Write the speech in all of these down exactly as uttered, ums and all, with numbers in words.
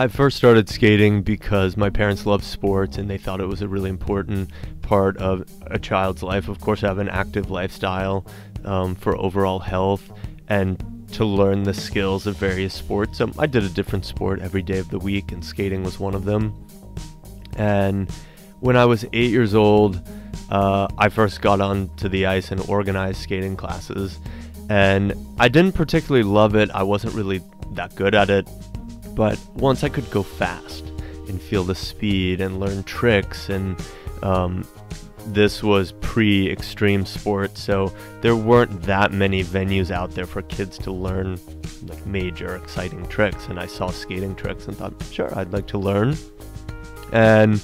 I first started skating because my parents loved sports and they thought it was a really important part of a child's life. Of course, I have an active lifestyle um, for overall health and to learn the skills of various sports. Um, I did a different sport every day of the week and skating was one of them. And when I was eight years old, uh, I first got onto the ice in organized skating classes. And I didn't particularly love it. I wasn't really that good at it. But once I could go fast and feel the speed and learn tricks, and um, this was pre-extreme sports, so there weren't that many venues out there for kids to learn like major exciting tricks, and I saw skating tricks and thought, sure, I'd like to learn. And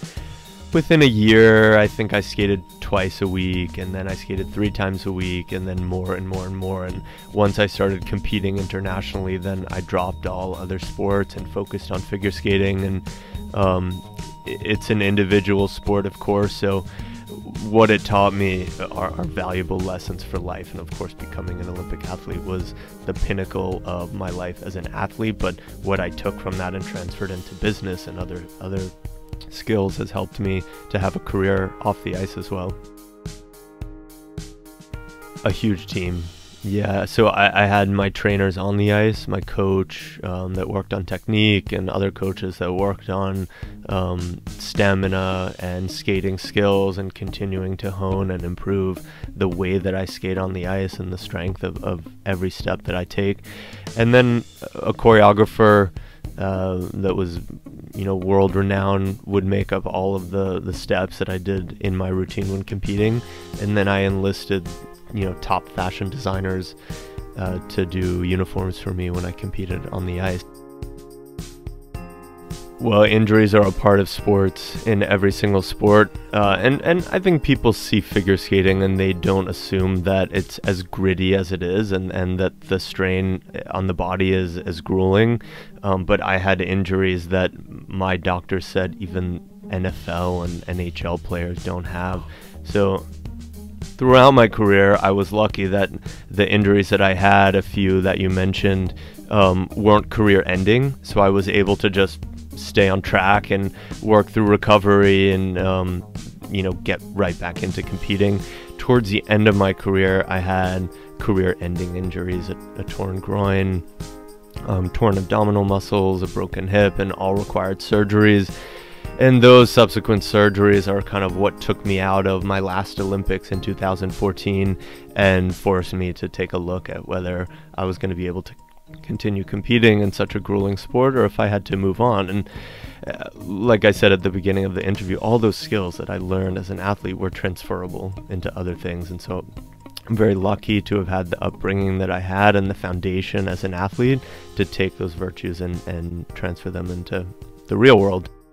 within a year, I think I skated twice a week, and then I skated three times a week, and then more and more and more. And once I started competing internationally, then I dropped all other sports and focused on figure skating. And um, it's an individual sport, of course, so what it taught me are, are valuable lessons for life. And of course, becoming an Olympic athlete was the pinnacle of my life as an athlete, but what I took from that and transferred into business and other other skills has helped me to have a career off the ice as well. A huge team. Yeah, so I, I had my trainers on the ice, my coach um, that worked on technique, and other coaches that worked on um, stamina and skating skills and continuing to hone and improve the way that I skate on the ice and the strength of, of every step that I take. And then a choreographer Uh, that was, you know, world renowned, would make up all of the, the steps that I did in my routine when competing. And then I enlisted, you know, top fashion designers uh, to do uniforms for me when I competed on the ice. Well, injuries are a part of sports in every single sport. Uh, and, and I think people see figure skating and they don't assume that it's as gritty as it is, and, and that the strain on the body is as grueling. Um, but I had injuries that my doctor said even N F L and N H L players don't have. So throughout my career, I was lucky that the injuries that I had, a few that you mentioned, um, weren't career ending. So I was able to just stay on track and work through recovery and, um, you know, get right back into competing. Towards the end of my career, I had career-ending injuries, a, a torn groin, um, torn abdominal muscles, a broken hip, and all required surgeries. And those subsequent surgeries are kind of what took me out of my last Olympics in two thousand fourteen and forced me to take a look at whether I was going to be able to continue competing in such a grueling sport, or if I had to move on. And uh, like I said at the beginning of the interview, all those skills that I learned as an athlete were transferable into other things. And so I'm very lucky to have had the upbringing that I had and the foundation as an athlete to take those virtues and, and transfer them into the real world.